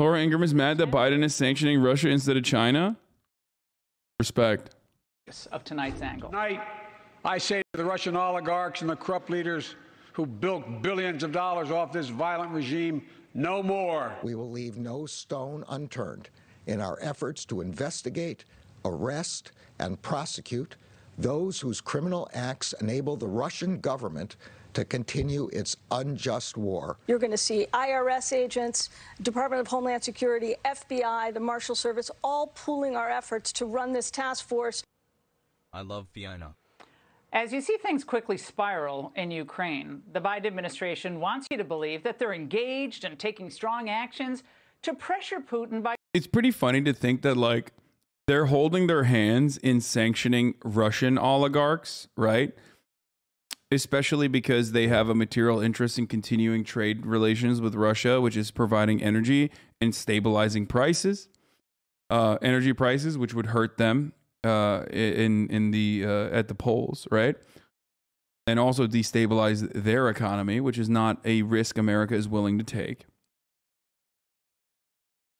Laura Ingraham is mad that Biden is sanctioning Russia instead of China? Respect. Of tonight's angle. Tonight, I say to the Russian oligarchs and the corrupt leaders who built billions of dollars off this violent regime, no more. We will leave no stone unturned in our efforts to investigate, arrest, and prosecute those whose criminal acts enable the Russian government to continue its unjust war. You're going to see IRS agents, Department of Homeland Security, FBI, the Marshal Service, all pooling our efforts to run this task force. I love Fiona. As you see things quickly spiral in Ukraine, the Biden administration wants you to believe that they're engaged and taking strong actions to pressure Putin by... It's pretty funny to think that, like, they're holding their hands in sanctioning Russian oligarchs, right? Especially because they have a material interest in continuing trade relations with Russia, which is providing energy and stabilizing prices, energy prices, which would hurt them at the polls, right? And also destabilize their economy, which is not a risk America is willing to take.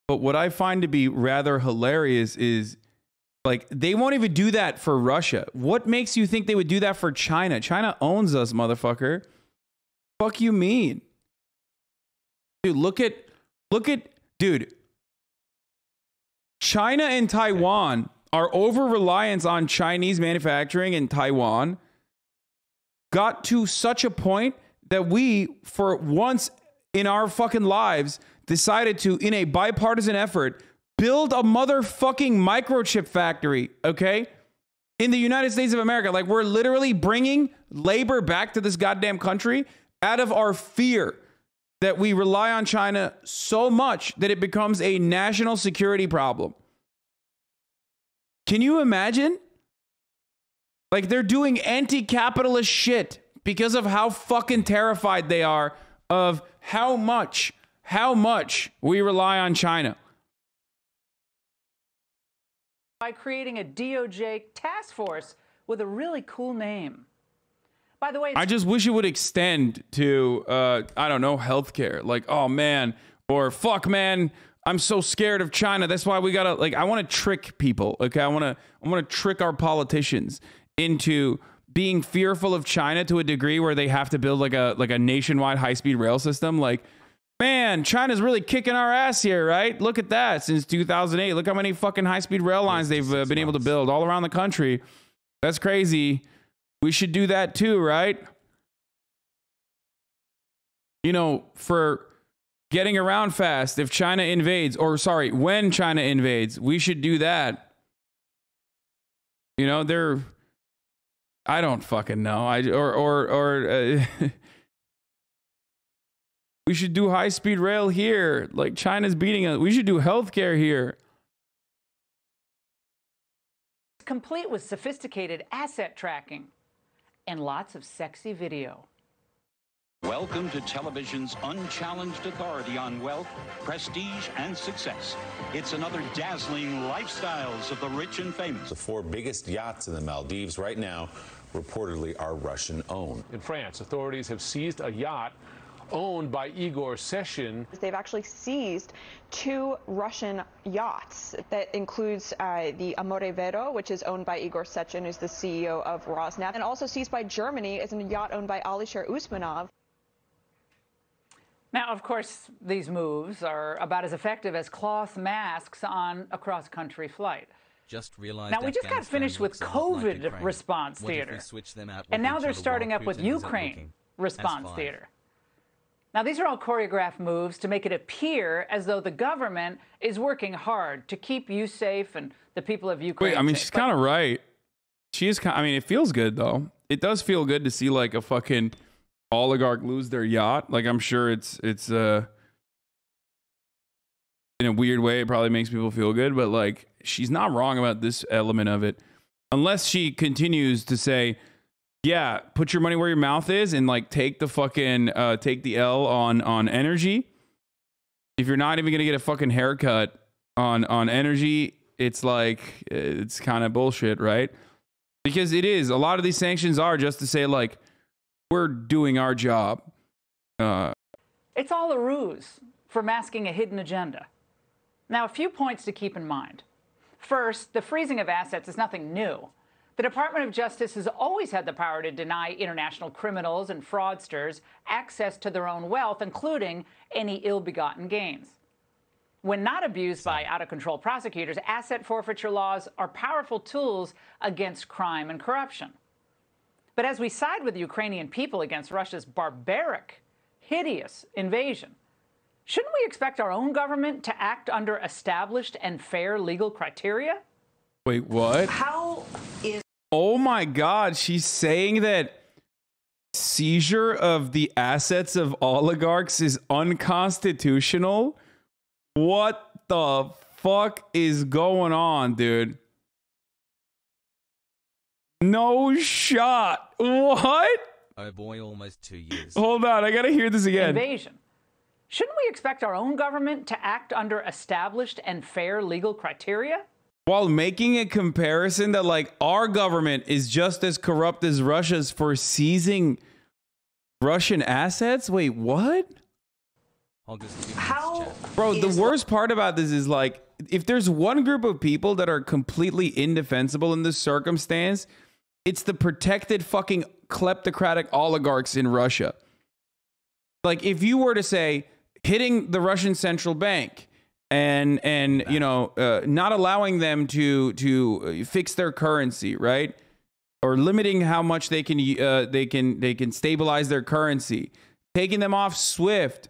But what I find to be rather hilarious is, like, they won't even do that for Russia. What makes you think they would do that for China? China owns us, motherfucker. Fuck you mean? Dude, dude. China and Taiwan, our over-reliance on Chinese manufacturing in Taiwan got to such a point that we, for once in our fucking lives, decided to, in a bipartisan effort, build a motherfucking microchip factory, okay? In the United States of America. Like, we're literally bringing labor back to this goddamn country out of our fear that we rely on China so much that it becomes a national security problem. Can you imagine? Like, they're doing anti-capitalist shit because of how fucking terrified they are of how much we rely on China. By creating a DOJ task force with a really cool name. By the way, I just wish it would extend to, I don't know, healthcare. Like, oh man, or fuck man, I'm so scared of China. That's why we gotta, like, I want to trick people. Okay, I want to trick our politicians into being fearful of China to a degree where they have to build like a nationwide high-speed rail system. Like, man, China's really kicking our ass here, right? Look at that. Since 2008, look how many fucking high-speed rail lines they've been able to build all around the country. That's crazy. We should do that too, right? You know, for getting around fast, if China invades, or sorry, when China invades, we should do that. You know, they're... I don't fucking know. We should do high-speed rail here. Like, China's beating us. We should do healthcare here. Complete with sophisticated asset tracking and lots of sexy video. Welcome to television's unchallenged authority on wealth, prestige, and success. It's another dazzling lifestyles of the rich and famous. The four biggest yachts in the Maldives right now reportedly are Russian-owned. In France, authorities have seized a yacht owned by Igor Sechin. They've actually seized 2 Russian yachts. That includes the Amore Vero, which is owned by Igor Sechin, who's the CEO of Rosneft, and also seized by Germany is a yacht owned by Alisher Usmanov. Now, of course, these moves are about as effective as cloth masks on a cross-country flight. Just realized now, we just got finished with COVID like response theater, and now they're starting up with Ukraine response theater. Now, these are all choreographed moves to make it appear as though the government is working hard to keep you safe and the people of Ukraine. Wait, I mean, safe. She's kind of right. She is. I mean, it feels good, though. It does feel good to see, like, a fucking oligarch lose their yacht. Like, I'm sure it's in a weird way, it probably makes people feel good. But, like, she's not wrong about this element of it, unless she continues to say, yeah, put your money where your mouth is and, like, take the fucking, take the L on energy. If you're not even going to get a fucking haircut on energy, it's like, it's kind of bullshit, right? Because it is. A lot of these sanctions are just to say, like, we're doing our job. It's all a ruse for masking a hidden agenda. Now, a few points to keep in mind. First, the freezing of assets is nothing new. The Department of Justice has always had the power to deny international criminals and fraudsters access to their own wealth, including any ill-begotten gains. When not abused by out-of-control prosecutors, asset forfeiture laws are powerful tools against crime and corruption. But as we side with the Ukrainian people against Russia's barbaric, hideous invasion, shouldn't we expect our own government to act under established and fair legal criteria? Wait, what? How is... Oh, my God. She's saying that seizure of the assets of oligarchs is unconstitutional? What the fuck is going on, dude? No shot. What? Oh, boy, almost 2 years. Hold on. I got to hear this again. Invasion. Shouldn't we expect our own government to act under established and fair legal criteria? While making a comparison that, like, our government is just as corrupt as Russia's for seizing Russian assets? Wait, what? How? Bro, the worst part about this is, like, if there's one group of people that are completely indefensible in this circumstance, it's the protected fucking kleptocratic oligarchs in Russia. Like, if you were to say hitting the Russian central bank and you know, not allowing them to fix their currency, right, or limiting how much they can stabilize their currency, taking them off SWIFT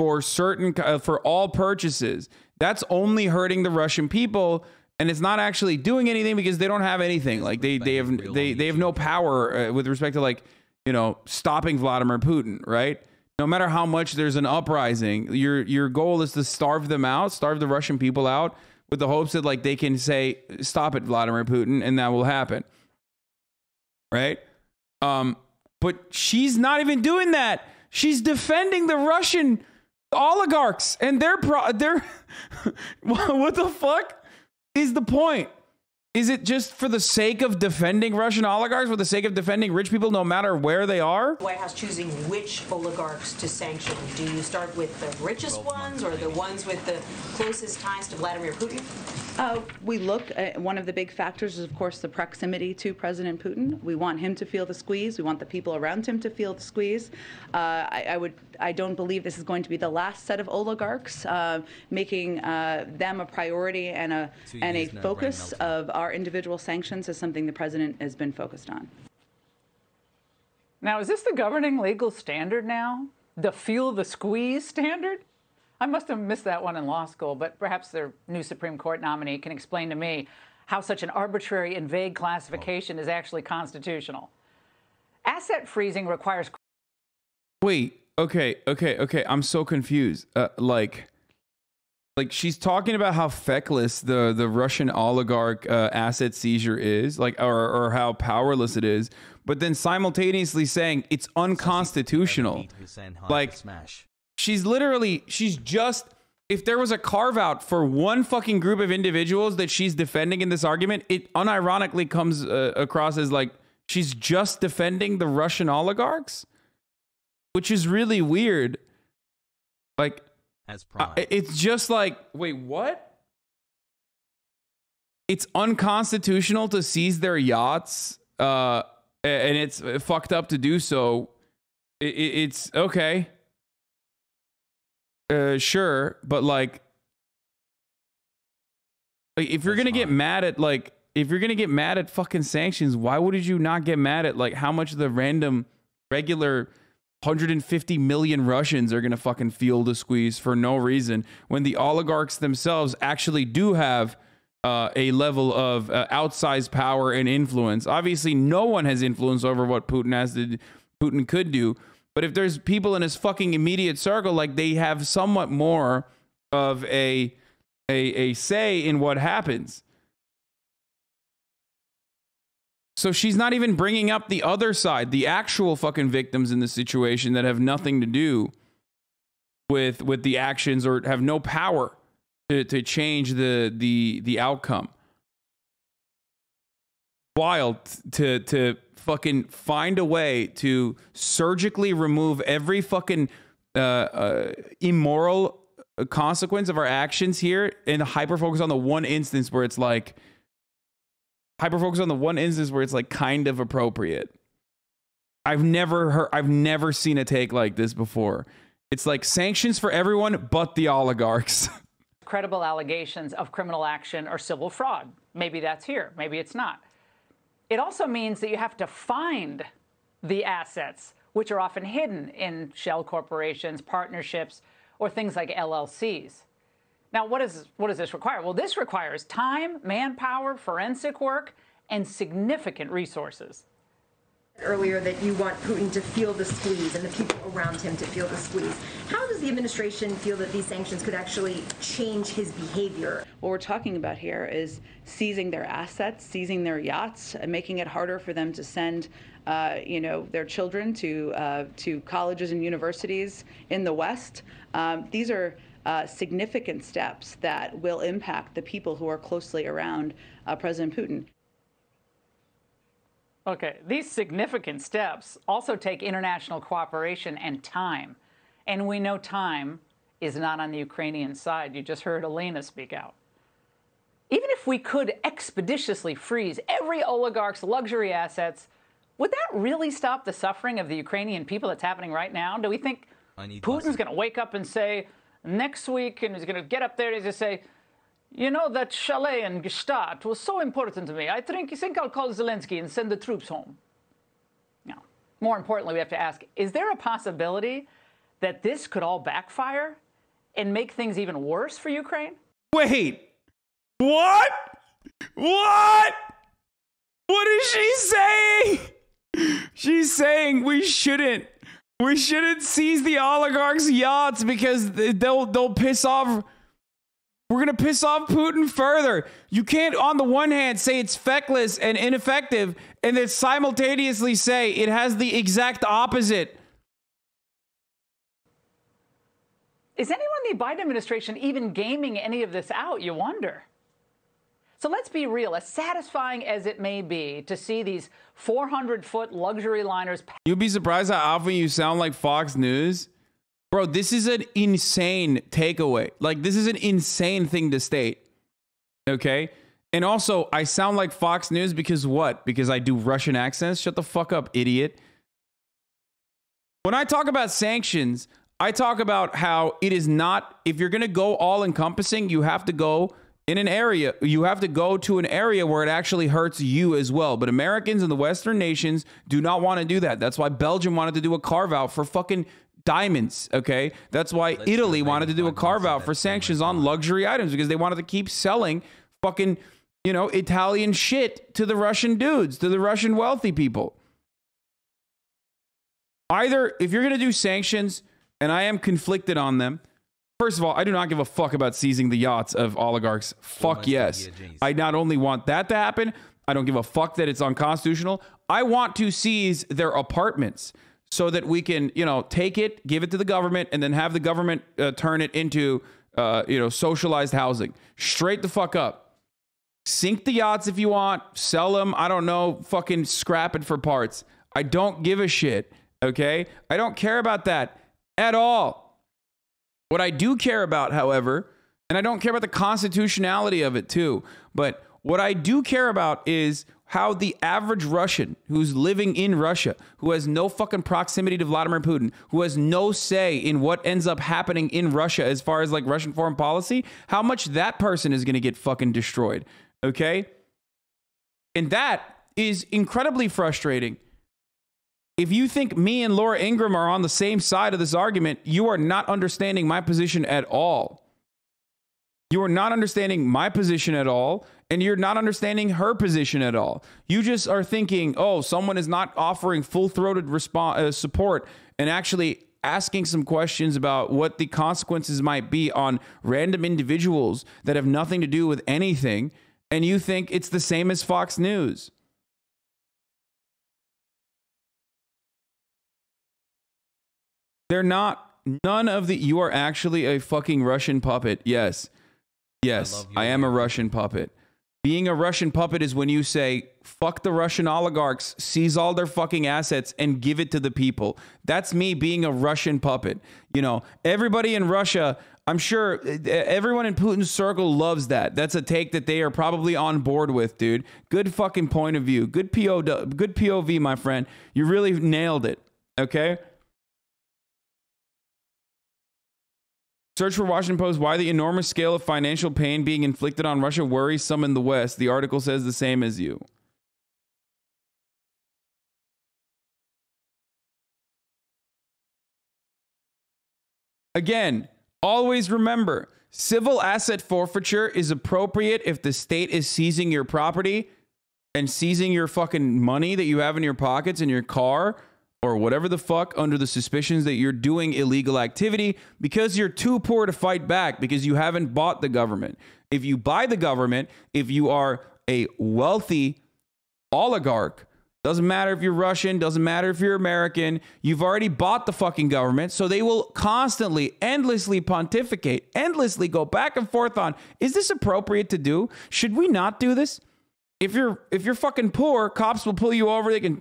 for certain for all purchases, that's only hurting the Russian people, and it's not actually doing anything because they don't have anything. Like they have no power with respect to, like, you know, stopping Vladimir Putin, right? No matter how much there's an uprising, your goal is to starve them out, starve the Russian people out, with the hopes that, like, they can say, stop it, Vladimir Putin, and that will happen. Right? But she's not even doing that. She's defending the Russian oligarchs and their what the fuck is the point? Is it just for the sake of defending Russian oligarchs, for the sake of defending rich people no matter where they are? White House choosing which oligarchs to sanction. Do you start with the richest ones or the ones with the closest ties to Vladimir Putin? We look at one of the big factors is, of course, the proximity to President Putin. We want him to feel the squeeze. We want the people around him to feel the squeeze. I don't believe this is going to be the last set of oligarchs, making them a priority and a focus of our individual sanctions is something the president has been focused on. Now, is this the governing legal standard now? The feel the squeeze standard? I must have missed that one in law school, but perhaps their new Supreme Court nominee can explain to me how such an arbitrary and vague classification is actually constitutional. Asset freezing requires... Wait, okay. I'm so confused. Like she's talking about how feckless the Russian oligarch asset seizure is, like, or how powerless it is, but then simultaneously saying it's unconstitutional. Like, she's just, if there was a carve out for one fucking group of individuals that she's defending in this argument, it unironically comes across as like she's just defending the Russian oligarchs, which is really weird. Like, it's just like, wait, what? It's unconstitutional to seize their yachts, and it's fucked up to do so. It's okay, sure, but like if you're gonna get mad at, like, if you're gonna get mad at fucking sanctions, why would you not get mad at, like, how much the random regular 150 million Russians are going to fucking feel the squeeze for no reason when the oligarchs themselves actually do have a level of outsized power and influence? Obviously, no one has influence over what Putin could do. But if there's people in his fucking immediate circle, like, they have somewhat more of a say in what happens. So she's not even bringing up the other side, the actual fucking victims in this situation that have nothing to do with the actions or have no power to change the outcome. Wild to fucking find a way to surgically remove every fucking immoral a consequence of our actions here and hyper-focus on the one instance where it's like, kind of appropriate. I've never seen a take like this before. It's like sanctions for everyone but the oligarchs. Credible allegations of criminal action or civil fraud. Maybe that's here. Maybe it's not. It also means that you have to find the assets, which are often hidden in shell corporations, partnerships, or things like LLCs. Now, what does this require? Well, this requires time, manpower, forensic work, and significant resources. Earlier that you want Putin to feel the squeeze and the people around him to feel the squeeze. How does the administration feel that these sanctions could actually change his behavior? What we're talking about here is seizing their assets, seizing their yachts, and making it harder for them to send, their children to colleges and universities in the West. These are significant steps that will impact the people who are closely around President Putin. Okay, these significant steps also take international cooperation and time. And we know time is not on the Ukrainian side. You just heard Elena speak out. Even if we could expeditiously freeze every oligarch's luxury assets, would that really stop the suffering of the Ukrainian people that's happening right now? Do we think Putin's going to wake up and say next week, and he's going to get up there and he's going to say, you know, that chalet in Gstaad was so important to me. I think I'll call Zelensky and send the troops home. Now, more importantly, we have to ask, is there a possibility that this could all backfire and make things even worse for Ukraine? Wait, what? What? What is she saying? She's saying we shouldn't seize the oligarchs' yachts because they'll piss off. We're going to piss off Putin further. You can't, on the one hand, say it's feckless and ineffective, and then simultaneously say it has the exact opposite. Is anyone in the Biden administration even gaming any of this out, you wonder? So let's be real. As satisfying as it may be to see these 400-foot luxury liners... You'd be surprised how often you sound like Fox News. Bro, this is an insane takeaway. Like, this is an insane thing to state. Okay? And also, I sound like Fox News because what? Because I do Russian accents? Shut the fuck up, idiot. When I talk about sanctions, I talk about how it is not... If you're going to go all-encompassing, you have to go in an area. You have to go to an area where it actually hurts you as well. But Americans and the Western nations do not want to do that. That's why Belgium wanted to do a carve-out for fucking... diamonds, okay? That's why Italy wanted to do a carve-out for sanctions on luxury items because they wanted to keep selling fucking, you know, Italian shit to the Russian dudes, to the Russian wealthy people. Either, if you're going to do sanctions, and I am conflicted on them, first of all, I do not give a fuck about seizing the yachts of oligarchs. Fuck yes. I not only want that to happen, I don't give a fuck that it's unconstitutional. I want to seize their apartments. So that we can, you know, take it, give it to the government, and then have the government turn it into, socialized housing. Straight the fuck up. Sink the yachts if you want. Sell them. I don't know. Fucking scrap it for parts. I don't give a shit. Okay? I don't care about that at all. What I do care about, however, and I don't care about the constitutionality of it too, but what I do care about is... how the average Russian who's living in Russia, who has no fucking proximity to Vladimir Putin, who has no say in what ends up happening in Russia as far as like Russian foreign policy, how much that person is going to get fucking destroyed. Okay? And that is incredibly frustrating. If you think me and Laura Ingraham are on the same side of this argument, you are not understanding my position at all. You are not understanding my position at all, and you're not understanding her position at all. You just are thinking, oh, someone is not offering full-throated response, support and actually asking some questions about what the consequences might be on random individuals that have nothing to do with anything, and you think it's the same as Fox News. They're not. None of the... You are actually a fucking Russian puppet. Yes. Yes, I am a Russian puppet. Being a Russian puppet is when you say, fuck the Russian oligarchs, seize all their fucking assets and give it to the people. That's me being a Russian puppet. You know, everybody in Russia, I'm sure everyone in Putin's circle loves that. That's a take that they are probably on board with, dude. Good fucking point of view. Good POV, my friend. You really nailed it, okay? Search for Washington Post. Why the enormous scale of financial pain being inflicted on Russia worries some in the West. The article says the same as you. Again, always remember, civil asset forfeiture is appropriate if the state is seizing your property and seizing your fucking money that you have in your pockets and your car or whatever the fuck under the suspicions that you're doing illegal activity because you're too poor to fight back because you haven't bought the government. If you buy the government, if you are a wealthy oligarch, doesn't matter if you're Russian, doesn't matter if you're American, you've already bought the fucking government, so they will constantly, endlessly pontificate, endlessly go back and forth on, is this appropriate to do? Should we not do this? If you're fucking poor, cops will pull you over. They can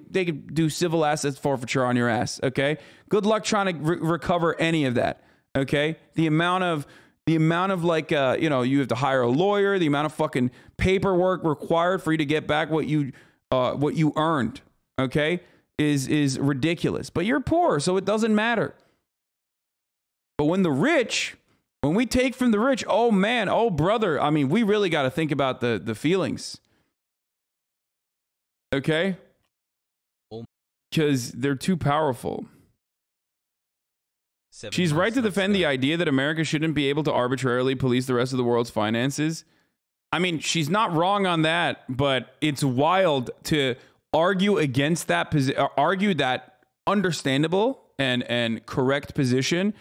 do civil assets forfeiture on your ass, okay? Good luck trying to recover any of that, okay? The amount of like, you know, you have to hire a lawyer, the amount of fucking paperwork required for you to get back what you earned, okay, is ridiculous. But you're poor, so it doesn't matter. But when the rich, when we take from the rich, oh man, oh brother, I mean, we really got to think about the feelings, okay? Because they're too powerful. She's right to defend the idea that America shouldn't be able to arbitrarily police the rest of the world's finances. I mean, she's not wrong on that, but it's wild to argue against that position, argue that understandable and correct position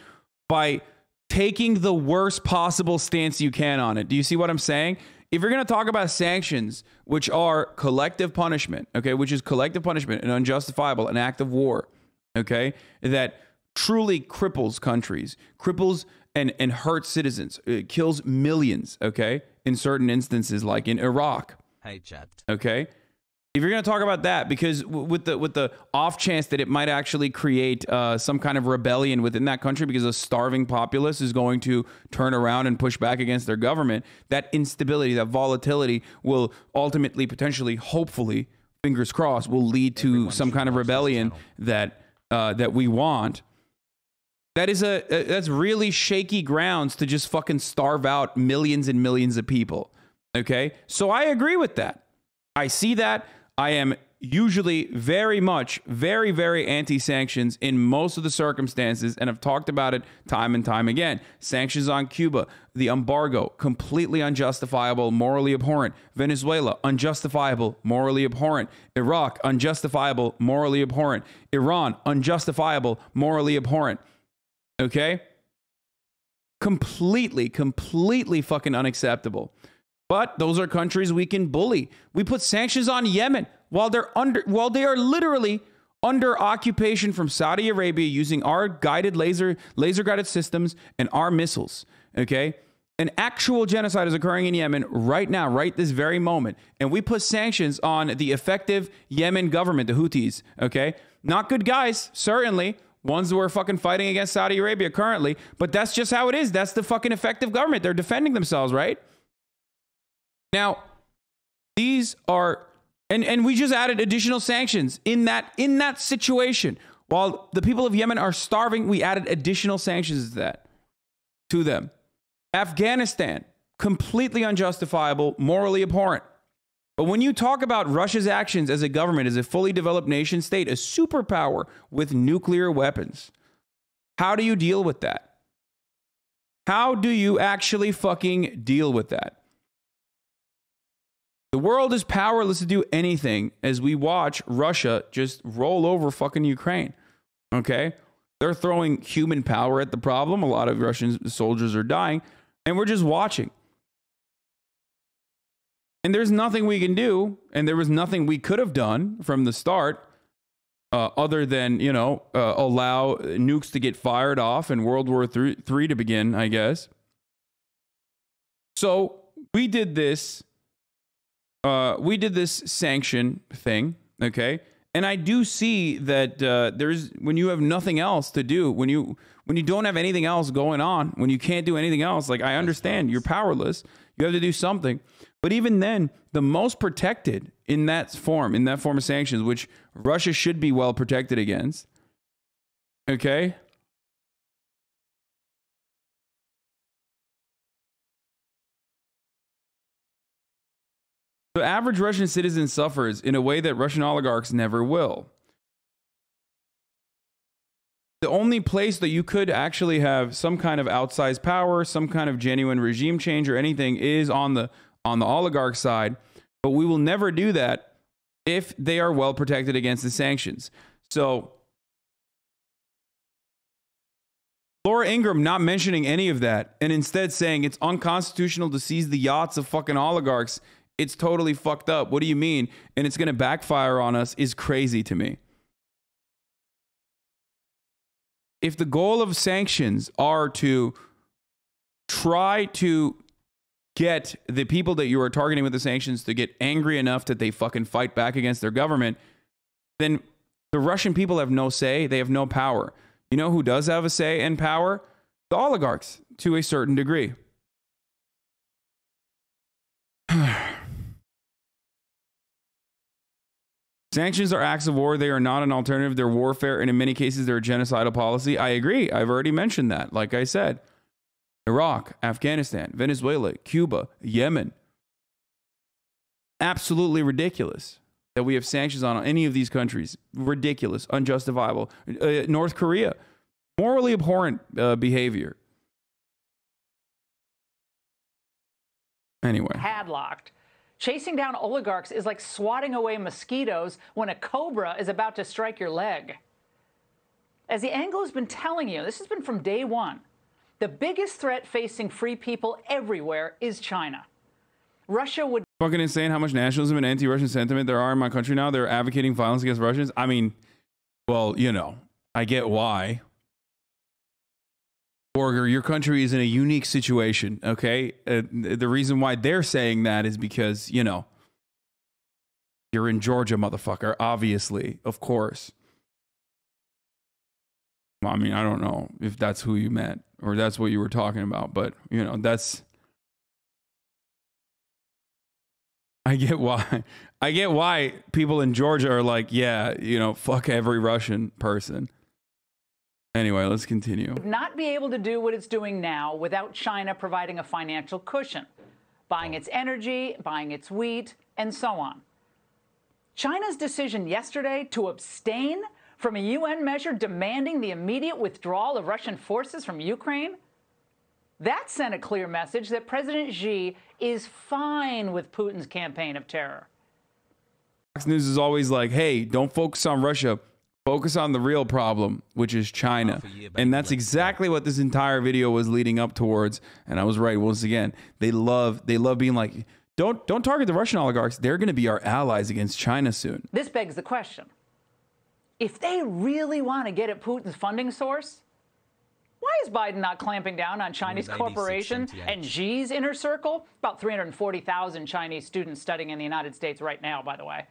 by taking the worst possible stance you can on it. Do you see what I'm saying? If you're going to talk about sanctions, which are collective punishment, okay, which is collective punishment and unjustifiable, an act of war, okay, that truly cripples countries, cripples and hurts citizens, it kills millions, okay, in certain instances, like in Iraq. Hey, chat. Okay, if you're going to talk about that, because with the off chance that it might actually create some kind of rebellion within that country, because a starving populace is going to turn around and push back against their government, that instability, that volatility, will ultimately, potentially, hopefully, fingers crossed, will lead to some kind of rebellion that that we want. That is that's really shaky grounds to just fucking starve out millions and millions of people, okay? So I agree with that. I see that. I am usually very much, very, very anti-sanctions in most of the circumstances, and I've talked about it time and time again. Sanctions on Cuba, the embargo, completely unjustifiable, morally abhorrent. Venezuela, unjustifiable, morally abhorrent. Iraq, unjustifiable, morally abhorrent. Iran, unjustifiable, morally abhorrent. Okay, completely fucking unacceptable. But those are countries we can bully. We put sanctions on Yemen while they are literally under occupation from Saudi Arabia using our guided laser guided systems and our missiles. Okay, an actual genocide is occurring in Yemen right now, right this very moment, and we put sanctions on the effective Yemen government, the Houthis. Okay, not good guys, certainly. Ones who are fucking fighting against Saudi Arabia currently. But that's just how it is. That's the fucking effective government. They're defending themselves, right? Now, these are... And we just added additional sanctions in that situation. While the people of Yemen are starving, we added additional sanctions to them. Afghanistan, completely unjustifiable, morally abhorrent. But when you talk about Russia's actions as a government, as a fully developed nation state, a superpower with nuclear weapons, how do you deal with that? How do you actually fucking deal with that? The world is powerless to do anything as we watch Russia just roll over fucking Ukraine, okay? They're throwing human power at the problem. A lot of Russian soldiers are dying, and we're just watching. And there's nothing we can do, and there was nothing we could have done from the start other than, you know, allow nukes to get fired off and World War III to begin, I guess. So we did this sanction thing, okay? And I do see that when you have nothing else to do, when you don't have anything else going on, when you can't do anything else, like I understand you're powerless, you have to do something. But even then, the most protected in that form of sanctions, which Russia should be well protected against. Okay. The average Russian citizen suffers in a way that Russian oligarchs never will. The only place that you could actually have some kind of outsized power, some kind of genuine regime change or anything is on the oligarch side, but we will never do that if they are well protected against the sanctions. So Laura Ingraham not mentioning any of that and instead saying it's unconstitutional to seize the yachts of fucking oligarchs. It's totally fucked up. What do you mean? And it's going to backfire on us is crazy to me. If the goal of sanctions are to try to get the people that you are targeting with the sanctions to get angry enough that they fucking fight back against their government, then the Russian people have no say. They have no power. You know who does have a say and power? The oligarchs to a certain degree. Sanctions are acts of war. They are not an alternative. They're warfare, and in many cases, they're a genocidal policy. I agree. I've already mentioned that. Like I said, Iraq, Afghanistan, Venezuela, Cuba, Yemen. Absolutely ridiculous that we have sanctions on any of these countries. Ridiculous, unjustifiable. North Korea, morally abhorrent behavior. Anyway. Padlocked. Chasing down oligarchs is like swatting away mosquitoes when a cobra is about to strike your leg. As the Anglo's been telling you, this has been from day one, the biggest threat facing free people everywhere is China. Russia would... Fucking insane how much nationalism and anti-Russian sentiment there are in my country now. They're advocating violence against Russians. I mean, well, you know, I get why. Borger, your country is in a unique situation, okay? The reason why they're saying that is because, you know, you're in Georgia, motherfucker, obviously, of course. Well, I mean, I don't know if that's who you meant or that's what you were talking about, but, you know, that's... I get why. I get why people in Georgia are like, yeah, you know, fuck every Russian person. Anyway, let's continue. Would not be able to do what it's doing now without China providing a financial cushion, buying its energy, buying its wheat, and so on. China's decision yesterday to abstain from a UN measure demanding the immediate withdrawal of Russian forces from Ukraine, that sent a clear message that President Xi is fine with Putin's campaign of terror. Fox News is always like, hey, don't focus on Russia. Focus on the real problem, which is China. And that's exactly what this entire video was leading up towards. And I was right once again. They love being like, don't target the Russian oligarchs. They're going to be our allies against China soon. This begs the question. If they really want to get at Putin's funding source, why is Biden not clamping down on Chinese corporations and Xi's inner circle? About 340,000 Chinese students studying in the United States right now, by the way.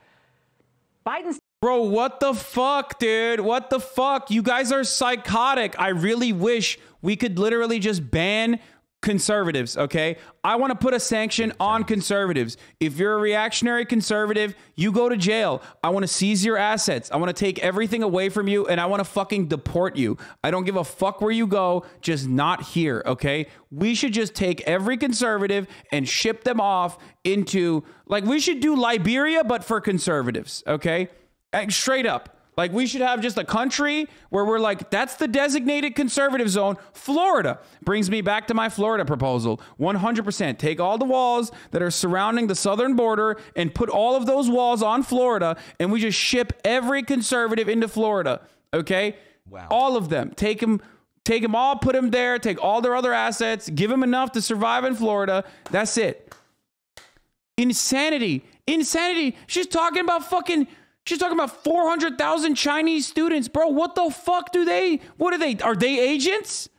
Biden's... Bro, what the fuck, dude? What the fuck? You guys are psychotic. I really wish we could literally just ban conservatives, okay? I want to put a sanction on conservatives. If you're a reactionary conservative, you go to jail. I want to seize your assets. I want to take everything away from you, and I want to fucking deport you. I don't give a fuck where you go, just not here, okay? We should just take every conservative and ship them off into... Like, we should do Liberia, but for conservatives, okay? Straight up. Like, we should have just a country where we're like, that's the designated conservative zone. Florida brings me back to my Florida proposal. 100%. Take all the walls that are surrounding the southern border and put all of those walls on Florida, and we just ship every conservative into Florida. Okay? Wow. All of them. Take them all, put them there, take all their other assets, give them enough to survive in Florida. That's it. Insanity. Insanity. She's talking about fucking... She's talking about 400,000 Chinese students. Bro, what the fuck do they... What are they? Are they agents?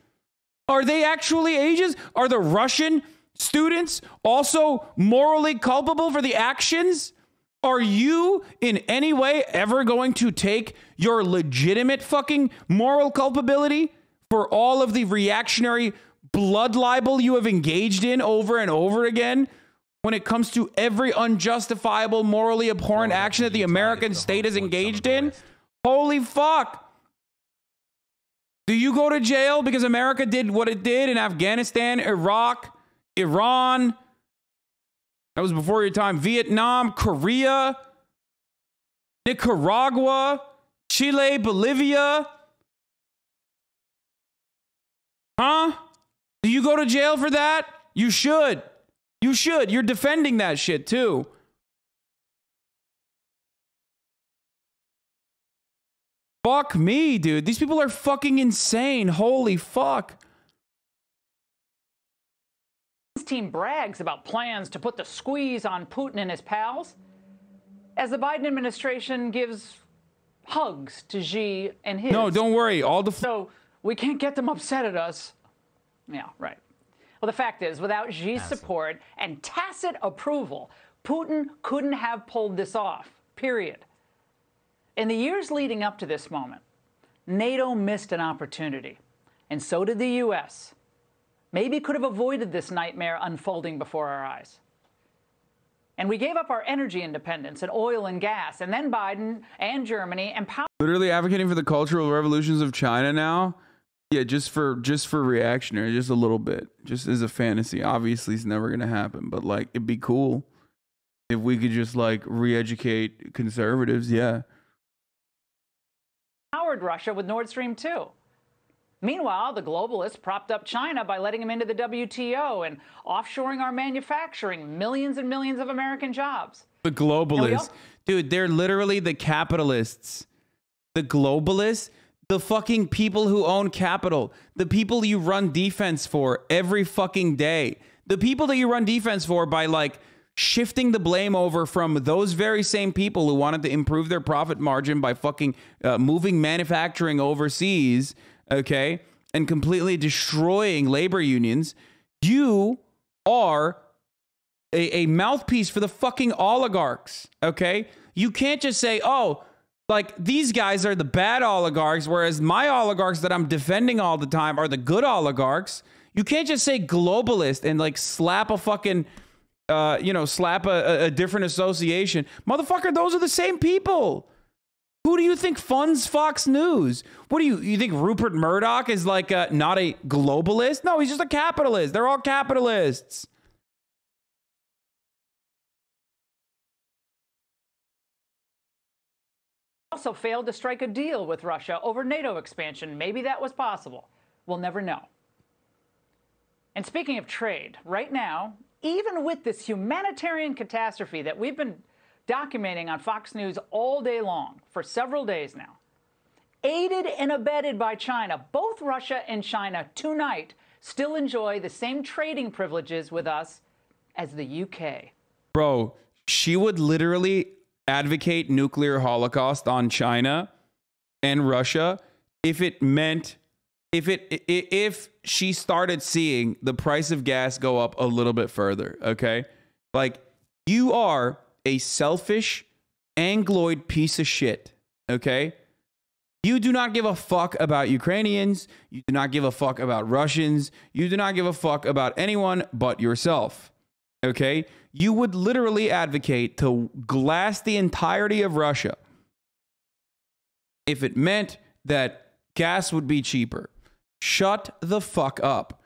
Are they actually agents? Are the Russian students also morally culpable for the actions Are you in any way ever going to take your legitimate fucking moral culpability for all of the reactionary blood libel you have engaged in over and over again when it comes to every unjustifiable, morally abhorrent action that the American state is engaged in? Holy fuck. Do you go to jail because America did what it did in Afghanistan, Iraq, Iran? That was before your time. Vietnam, Korea, Nicaragua, Chile, Bolivia. Huh? Do you go to jail for that? You should. You should. You're defending that shit too. Fuck me, dude. These people are fucking insane. Holy fuck. His team brags about plans to put the squeeze on Putin and his pals as the Biden administration gives hugs to Xi and his. No, don't worry. All the so we can't get them upset at us. Yeah, right. Well, the fact is, without Xi's support and tacit approval, Putin couldn't have pulled this off, period. In the years leading up to this moment, NATO missed an opportunity, and so did the U.S. Maybe could have avoided this nightmare unfolding before our eyes. And we gave up our energy independence and oil and gas, and then Biden and Germany empowered. Literally advocating for the cultural revolutions of China now? Yeah, just for reactionary, just a little bit. Just as a fantasy. Obviously, it's never going to happen, but, like, it'd be cool if we could just, like, re-educate conservatives, yeah. Russia with Nord Stream 2. Meanwhile, the globalists propped up China by letting them into the WTO and offshoring our manufacturing, millions and millions of American jobs. The globalists. Dude, they're literally the capitalists. The globalists, the fucking people who own capital, the people you run defense for every fucking day, the people that you run defense for by, like, shifting the blame over from those very same people who wanted to improve their profit margin by fucking moving manufacturing overseas, okay, and completely destroying labor unions. You are a mouthpiece for the fucking oligarchs, okay? You can't just say, oh, like, these guys are the bad oligarchs, whereas my oligarchs that I'm defending all the time are the good oligarchs. You can't just say globalist and, like, slap a fucking... slap a different association. Motherfucker, those are the same people. Who do you think funds Fox News? What do you think Rupert Murdoch is, like, not a globalist? No, he's just a capitalist. They're all capitalists. Also failed to strike a deal with Russia over NATO expansion. Maybe that was possible. We'll never know. And speaking of trade, right now, even with this humanitarian catastrophe that we've been documenting on Fox News all day long for several days now, aided and abetted by China, both Russia and China tonight still enjoy the same trading privileges with us as the UK. Bro, she would literally advocate nuclear holocaust on China and Russia if it meant... If she started seeing the price of gas go up a little bit further, okay? Like, you are a selfish, angloid piece of shit, okay? You do not give a fuck about Ukrainians. You do not give a fuck about Russians. You do not give a fuck about anyone but yourself, okay? You would literally advocate to glass the entirety of Russia if it meant that gas would be cheaper. Shut the fuck up.